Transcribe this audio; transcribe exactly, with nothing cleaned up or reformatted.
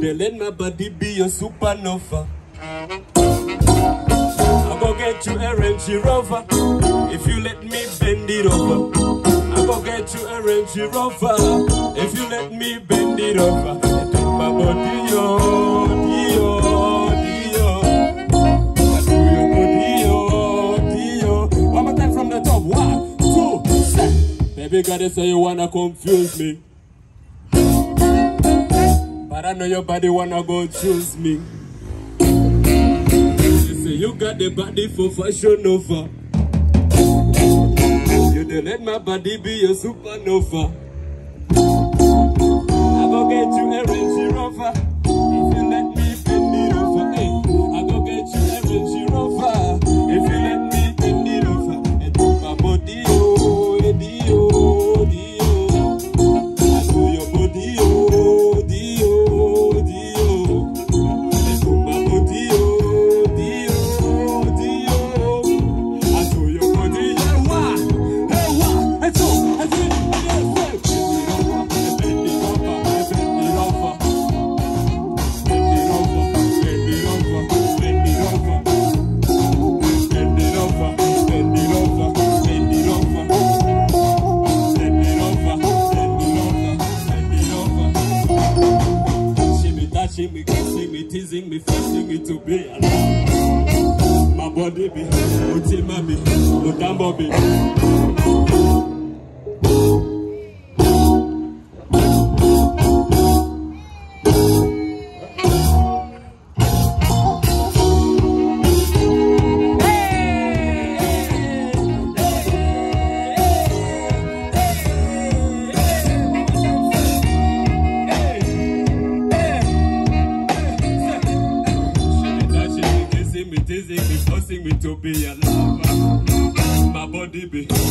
today, let my body be your supernova. I go get you a Range Rover if you let me bend it over. I go get you a Range Rover if you let me bend it over. I take my body, yo, yo, yo. I do your body, yo, yo. One more time from the top, one, two, three. Baby, gotta say you wanna confuse me, but I know your body wanna go choose me. She say you got the body for fashion over. You don't let my body be your supernova. I go get you a Range Rover if you let me bend it over. I go get you a Range Rover if you let me bend it over. And do my body, oh, oh, oh, oh. I do your body, oh. Me kissing me, teasing me, forcing me to be alone. My body be, Utima be, Udambo be. Teasing me, forcing me to be a lover. My body be